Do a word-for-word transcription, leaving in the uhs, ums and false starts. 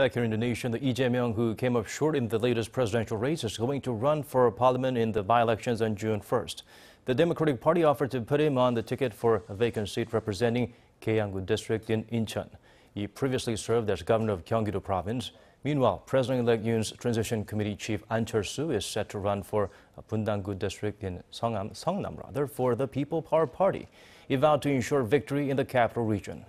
Back here in Indonesia, the Lee Jae-myung, who came up short in the latest presidential race, is going to run for parliament in the by-elections on June first. The Democratic Party offered to put him on the ticket for a vacant seat representing Gyeyang-gu district in Incheon. He previously served as governor of Gyeonggi-do province. Meanwhile, President-elect Yoon's transition committee chief Ahn Cheol-soo is set to run for Bundang-gu district in Seongnam, Seongnam rather, for the People Power Party. He vowed to ensure victory in the capital region.